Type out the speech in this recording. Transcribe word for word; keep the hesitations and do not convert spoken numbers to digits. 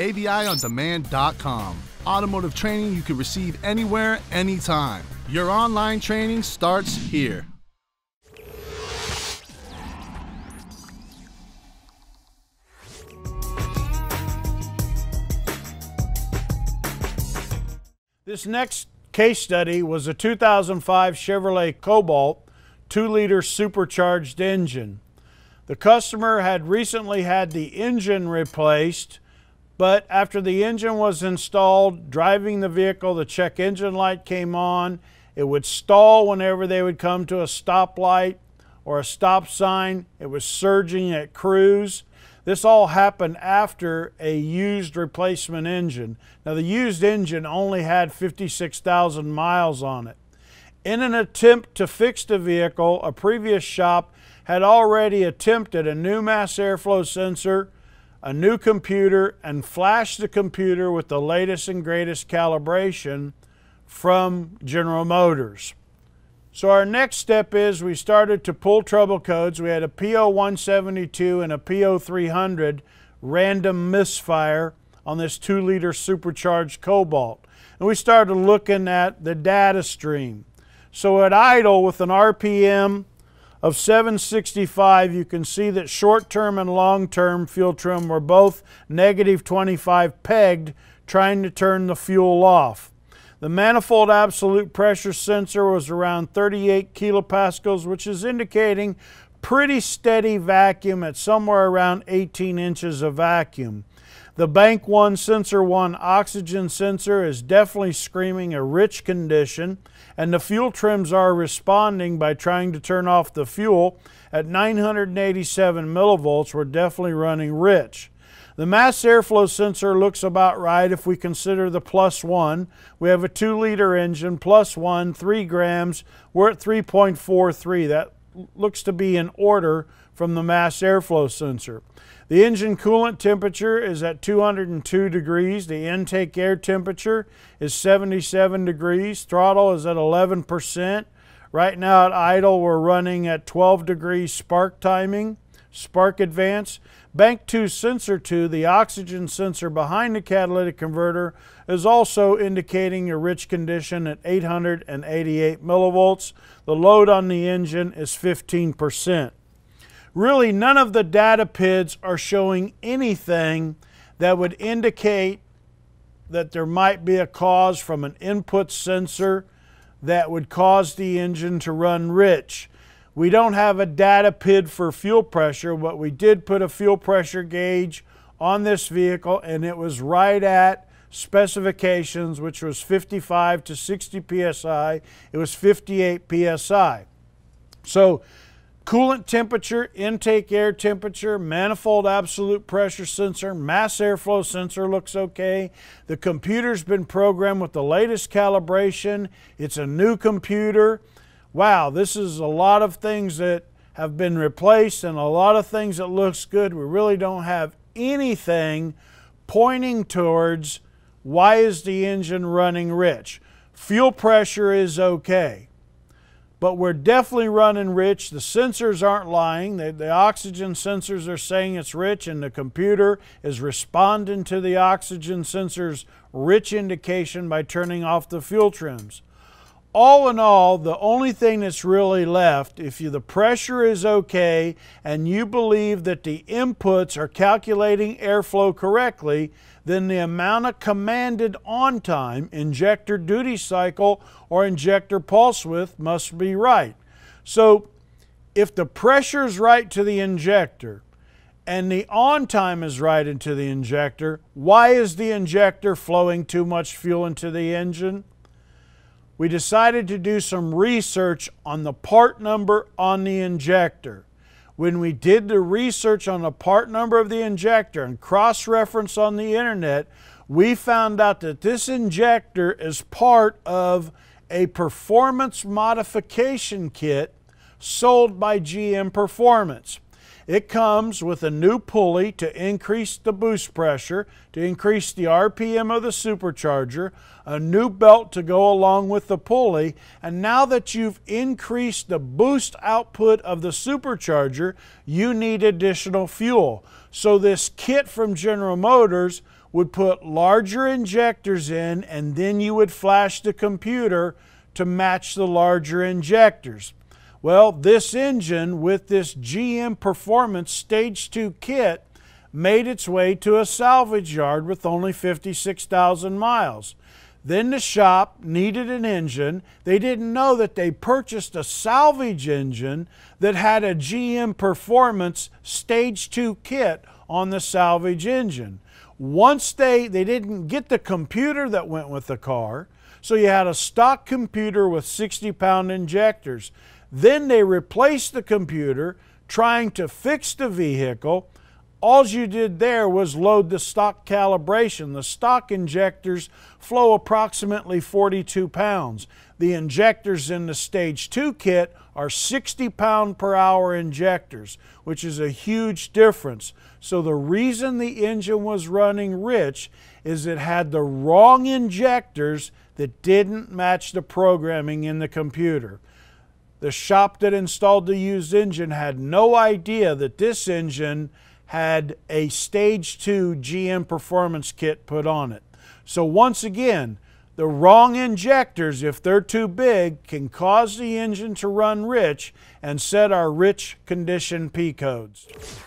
A V I on demand dot com. Automotive training you can receive anywhere, anytime. Your online training starts here. This next case study was a two thousand five Chevrolet Cobalt two liter supercharged engine. The customer had recently had the engine replaced, but after the engine was installed, driving the vehicle, the check engine light came on. It would stall whenever they would come to a stoplight or a stop sign. It was surging at cruise. This all happened after a used replacement engine. Now, the used engine only had fifty-six thousand miles on it. In an attempt to fix the vehicle, a previous shop had already attempted a new mass airflow sensor, a new computer, and flashed the computer with the latest and greatest calibration from General Motors. So our next step is we started to pull trouble codes. We had a P zero one seventy-two and a P zero three hundred random misfire on this two liter supercharged Cobalt. And we started looking at the data stream. So at idle with an R P M of seven sixty-five, you can see that short-term and long-term fuel trim were both negative twenty-five pegged, trying to turn the fuel off. The manifold absolute pressure sensor was around thirty-eight kilopascals, which is indicating pretty steady vacuum at somewhere around eighteen inches of vacuum. The Bank one Sensor one oxygen sensor is definitely screaming a rich condition, and the fuel trims are responding by trying to turn off the fuel. At nine hundred eighty-seven millivolts, we're definitely running rich. The mass airflow sensor looks about right if we consider the plus one. We have a two liter engine, plus one, three grams. We're at three point four three. That looks to be in order from the mass airflow sensor. The engine coolant temperature is at two hundred two degrees. The intake air temperature is seventy-seven degrees. Throttle is at eleven percent. Right now at idle, we're running at twelve degrees spark timing. Spark advance. Bank two sensor two, the oxygen sensor behind the catalytic converter, is also indicating a rich condition at eight hundred eighty-eight millivolts. The load on the engine is fifteen percent. Really, none of the data P I Ds are showing anything that would indicate that there might be a cause from an input sensor that would cause the engine to run rich. We don't have a data P I D for fuel pressure, but we did put a fuel pressure gauge on this vehicle, and it was right at specifications, which was fifty-five to sixty P S I. It was fifty-eight P S I. So coolant temperature, intake air temperature, manifold absolute pressure sensor, mass airflow sensor looks okay. The computer's been programmed with the latest calibration. It's a new computer. Wow, this is a lot of things that have been replaced and a lot of things that looks good. We really don't have anything pointing towards why is the engine running rich. Fuel pressure is okay, but we're definitely running rich. The sensors aren't lying. The, the oxygen sensors are saying it's rich, and the computer is responding to the oxygen sensor's rich indication by turning off the fuel trims. All in all, the only thing that's really left, if you, the pressure is okay and you believe that the inputs are calculating airflow correctly, then the amount of commanded on time, injector duty cycle, or injector pulse width must be right. So if the pressure is right to the injector and the on time is right into the injector, why is the injector flowing too much fuel into the engine? We decided to do some research on the part number on the injector. When we did the research on the part number of the injector and cross-reference on the internet, we found out that this injector is part of a performance modification kit sold by G M Performance. It comes with a new pulley to increase the boost pressure, to increase the R P M of the supercharger, a new belt to go along with the pulley, and now that you've increased the boost output of the supercharger, you need additional fuel. So this kit from General Motors would put larger injectors in, and then you would flash the computer to match the larger injectors. Well, this engine with this G M Performance Stage two kit made its way to a salvage yard with only fifty-six thousand miles. Then the shop needed an engine. They didn't know that they purchased a salvage engine that had a G M Performance Stage two kit on the salvage engine. Once they, they didn't get the computer that went with the car, so you had a stock computer with sixty pound injectors. Then they replaced the computer, trying to fix the vehicle. All you did there was load the stock calibration. The stock injectors flow approximately forty-two pounds. The injectors in the Stage two kit are sixty pound per hour injectors, which is a huge difference. So the reason the engine was running rich is it had the wrong injectors that didn't match the programming in the computer. The shop that installed the used engine had no idea that this engine had a Stage two G M Performance kit put on it. So once again, the wrong injectors, if they're too big, can cause the engine to run rich and set our rich condition P codes.